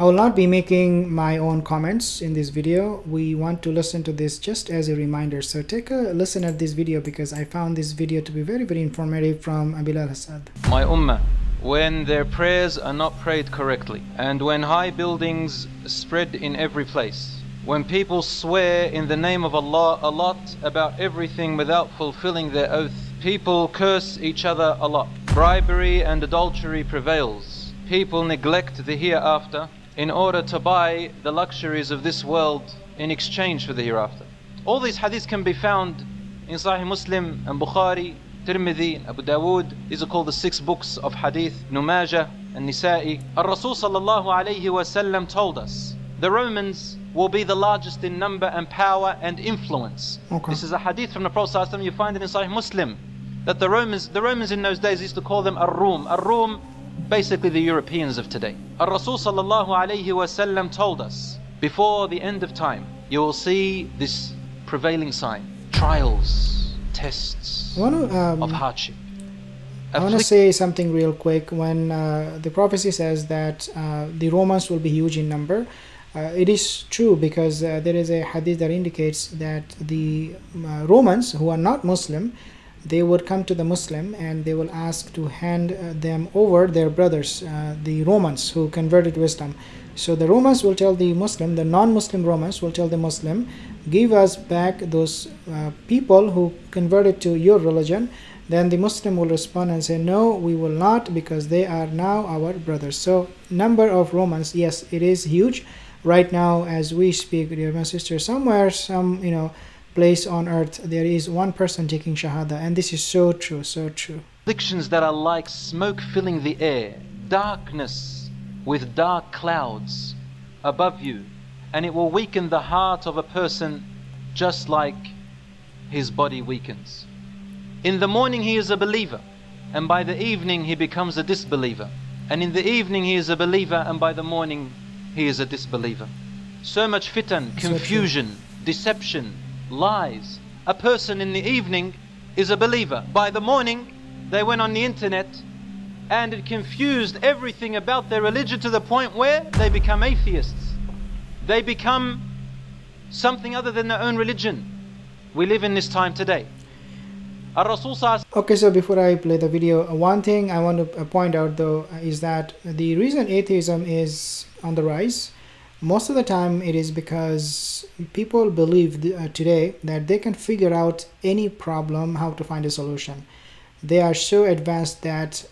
I will not be making my own comments in this video. We want to listen to this just as a reminder. So take a listen at this video, because I found this video to be very, very informative from Abil al-Assad. My ummah, when their prayers are not prayed correctly, and when high buildings spread in every place, when people swear in the name of Allah a lot about everything without fulfilling their oath, people curse each other a lot, bribery and adultery prevails, people neglect the hereafter in order to buy the luxuries of this world in exchange for the hereafter. All these hadiths can be found in Sahih Muslim and Bukhari, Tirmidhi and Abu Dawood. These are called the 6 books of hadith, Numaja and Nisa'i. Ar-Rasool sallallahu alayhi wasallam told us, the Romans will be the largest in number and power and influence. Okay. This is a hadith from the Prophet. You find it in Sahih Muslim, that the Romans in those days used to call them Ar-Rum. Ar-Rum, basically the Europeans of today. Ar-Rasul sallallahu alayhi wasallam told us, before the end of time, you will see this prevailing sign, trials, tests of hardship. I want to say something real quick. When the prophecy says that the Romans will be huge in number, it is true, because there is a hadith that indicates that the Romans, who are not Muslim, they would come to the Muslim and they will ask to hand them over their brothers, the Romans who converted to Islam. So the Romans will tell the Muslim, the non-Muslim Romans will tell the Muslim, give us back those people who converted to your religion. Then the Muslim will respond and say, no, we will not, because they are now our brothers. So number of Romans, yes, it is huge. Right now, as we speak, dear my sister, somewhere, some place on earth, there is one person taking Shahada, and this is so true, so true. Afflictions that are like smoke filling the air, darkness with dark clouds above you, and it will weaken the heart of a person just like his body weakens. In the morning he is a believer, and by the evening he becomes a disbeliever, and in the evening he is a believer, and by the morning he is a disbeliever. So much fitan, confusion, deception, lies. A person in the evening is a believer. By the morning, they went on the internet and it confused everything about their religion to the point where they become atheists. They become something other than their own religion. We live in this time today. Okay, so before I play the video, one thing I want to point out though is that the reason atheism is on the rise, most of the time it is because people believe today that they can figure out any problem, how to find a solution. They are so advanced that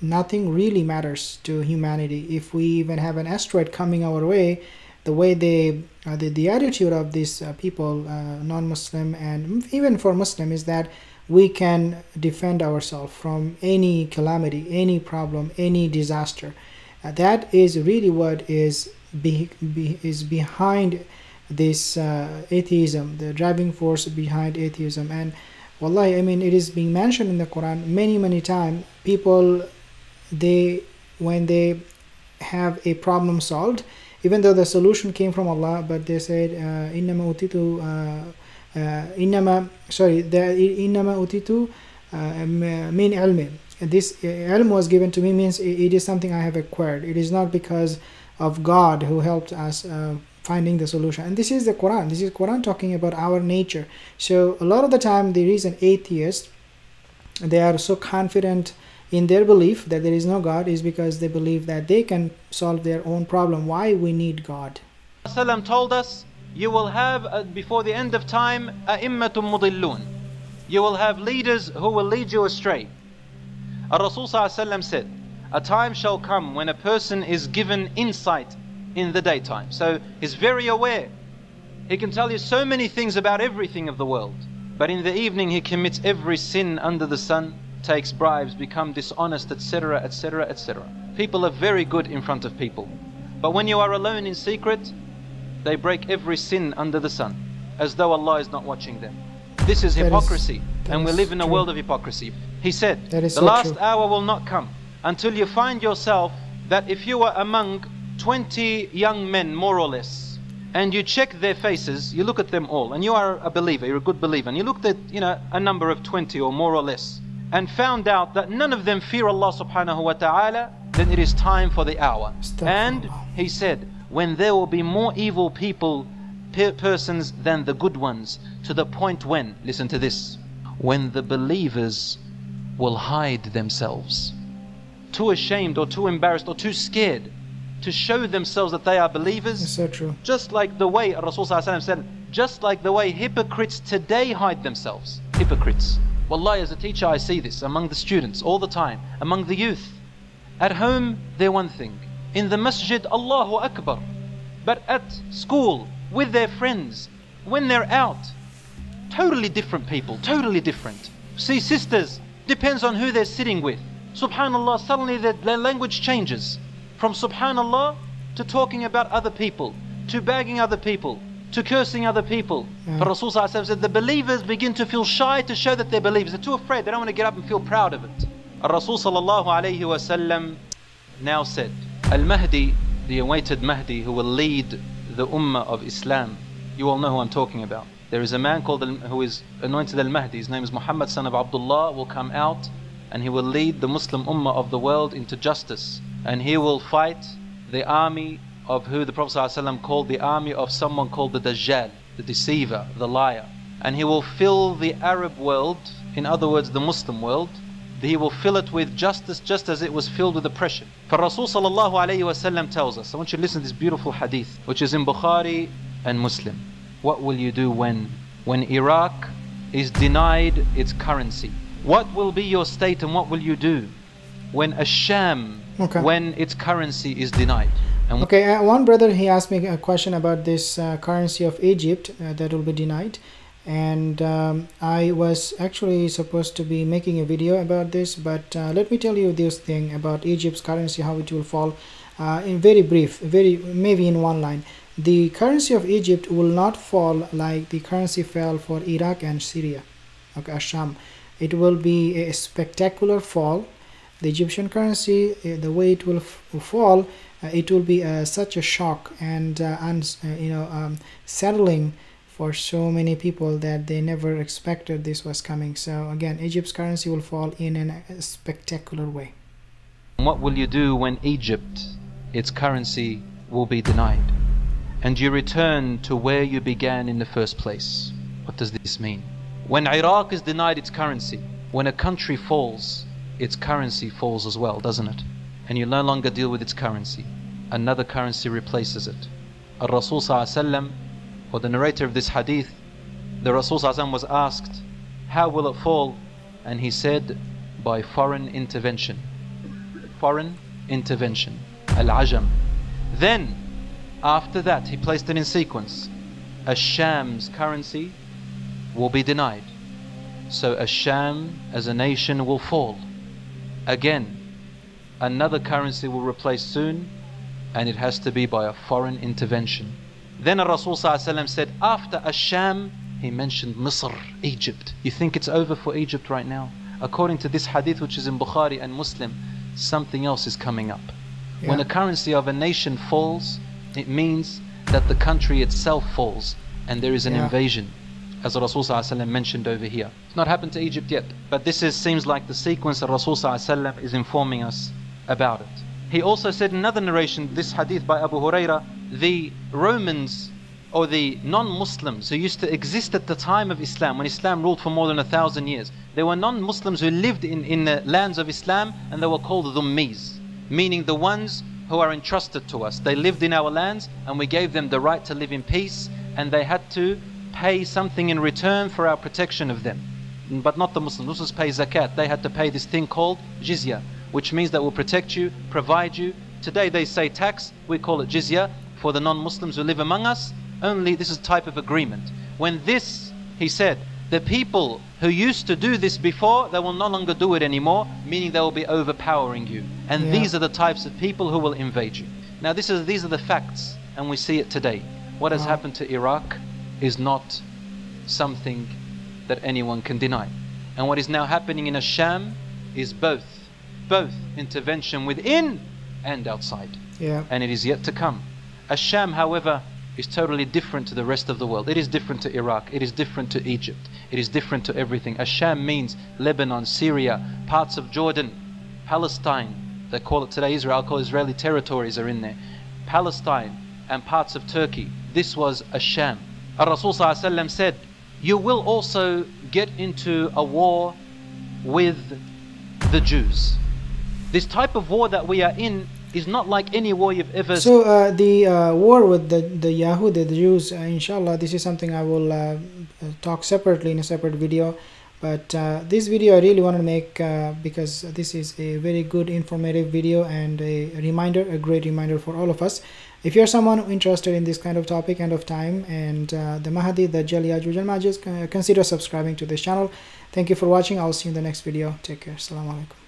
nothing really matters to humanity. If we even have an asteroid coming our way, the way they the attitude of these people, non-Muslim and even for Muslim, is that we can defend ourselves from any calamity, any problem, any disaster. That is really what is behind this atheism, the driving force behind atheism. And Wallahi, I mean, it is being mentioned in the Quran many times. People, when they have a problem solved, even though the solution came from Allah, but they said innama utitu min ilmi. This ilm was given to me means it is something I have acquired. It is not because of God who helped us finding the solution. And this is the Quran. This is Quran talking about our nature. So a lot of the time, the reason atheists, they are so confident in their belief that there is no God, is because they believe that they can solve their own problem. Why we need God? Rasulullah told us, you will have before the end of time a Immatum mudilloon. You will have leaders who will lead you astray. Rasulullah said, a time shall come when a person is given insight in the daytime. So he's very aware. He can tell you so many things about everything of the world. But in the evening he commits every sin under the sun, takes bribes, becomes dishonest, etc., etc., etc. People are very good in front of people. But when you are alone in secret, they break every sin under the sun, as though Allah is not watching them. This is hypocrisy, and we live in a world of hypocrisy. He said, the last hour will not come until you find yourself that if you were among 20 young men, more or less, and you check their faces, you look at them all, and you are a believer, you're a good believer, and you looked at, a number of 20 or more or less, and found out that none of them fear Allah subhanahu wa ta'ala, then it is time for the hour. And he said, when there will be more evil persons than the good ones, to the point when, listen to this, when the believers will hide themselves, too ashamed or too embarrassed or too scared to show themselves that they are believers. Yes, so true. Just like the way Rasulullah said, just like the way hypocrites today hide themselves. Hypocrites. Wallahi, as a teacher I see this among the students all the time, among the youth. At home they're one thing, in the masjid Allahu Akbar, but at school with their friends, when they're out, totally different people, totally different. See, sisters, depends on who they're sitting with. SubhanAllah, suddenly their language changes from SubhanAllah to talking about other people, to bagging other people, to cursing other people. But Rasulullah said the believers begin to feel shy to show that they're believers. They're too afraid, they don't want to get up and feel proud of it. Rasulullah now said, Al Mahdi, the awaited Mahdi who will lead the Ummah of Islam, you all know who I'm talking about. There is a man called who is anointed Al Mahdi, his name is Muhammad, son of Abdullah, will come out and he will lead the Muslim Ummah of the world into justice. And he will fight the army of who the Prophet ﷺ called the army of someone called the Dajjal, the deceiver, the liar. And he will fill the Arab world, in other words the Muslim world, he will fill it with justice just as it was filled with oppression. For Rasul ﷺ tells us, I want you to listen to this beautiful hadith, which is in Bukhari and Muslim. What will you do when Iraq is denied its currency? What will be your state and what will you do when Ash-Sham, when its currency is denied? And one brother, he asked me a question about this currency of Egypt that will be denied. And I was actually supposed to be making a video about this, but let me tell you this thing about Egypt's currency, how it will fall in very brief, maybe in one line. The currency of Egypt will not fall like the currency fell for Iraq and Syria, Ash-Sham. It will be a spectacular fall. The Egyptian currency, the way it will fall, it will be such a shock and unsettling for so many people that they never expected this was coming. So again, Egypt's currency will fall in a spectacular way. What will you do when Egypt, its currency, will be denied, and you return to where you began in the first place? What does this mean? When Iraq is denied its currency, when a country falls, its currency falls as well, doesn't it? And you no longer deal with its currency. Another currency replaces it. Ar-Rasul ﷺ, or the narrator of this hadith, the Rasul ﷺ was asked, how will it fall? And he said, by foreign intervention. Foreign intervention. Al Ajam. Then, after that, he placed it in sequence. Ash-Sham's currency will be denied. So Ash-Sham as a nation will fall. Again, another currency will replace soon, and it has to be by a foreign intervention. Then Rasul said, after Ash-Sham, he mentioned Misr, Egypt. You think it's over for Egypt right now? According to this hadith, which is in Bukhari and Muslim, something else is coming up. Yeah. When a currency of a nation falls, it means that the country itself falls, and there is an invasion, as Rasul mentioned over here. It's not happened to Egypt yet, but this seems like the sequence that Rasul is informing us about it. He also said in another narration, this hadith by Abu Huraira, the Romans or the non-Muslims who used to exist at the time of Islam, when Islam ruled for more than 1,000 years, there were non-Muslims who lived in the lands of Islam, and they were called dhummis, meaning the ones who are entrusted to us. They lived in our lands and we gave them the right to live in peace, and they had to pay something in return for our protection of them. But not the Muslims. Muslims pay zakat. They had to pay this thing called jizya, which means that will protect you, provide you. Today they say tax, we call it jizya for the non-Muslims who live among us. Only this is a type of agreement. When this, he said, the people who used to do this before, they will no longer do it anymore, meaning they will be overpowering you. And these are the types of people who will invade you. Now these are the facts, and we see it today. What has happened to Iraq is not something that anyone can deny. And what is now happening in Ash-Sham is both intervention within and outside. And it is yet to come. Ash-Sham, however, is totally different to the rest of the world. It is different to Iraq, it is different to Egypt, it is different to everything. Ash-Sham means Lebanon, Syria, parts of Jordan, Palestine, they call it today Israel, call Israeli territories are in there, Palestine and parts of Turkey. This was Ash-Sham. Ar-Rasul ﷺ said, you will also get into a war with the Jews. This type of war that we are in is not like any war you've ever seen. So the war with the Yahudi, the Jews, inshallah, this is something I will talk separately in a separate video. But this video I really want to make because this is a very good informative video and a great reminder for all of us. If you're someone interested in this kind of topic and of time and the Mahdi, the Dajjal, Ya'juj and Ma'juj, consider subscribing to this channel. Thank you for watching. I'll see you in the next video. Take care. Assalamu alaikum.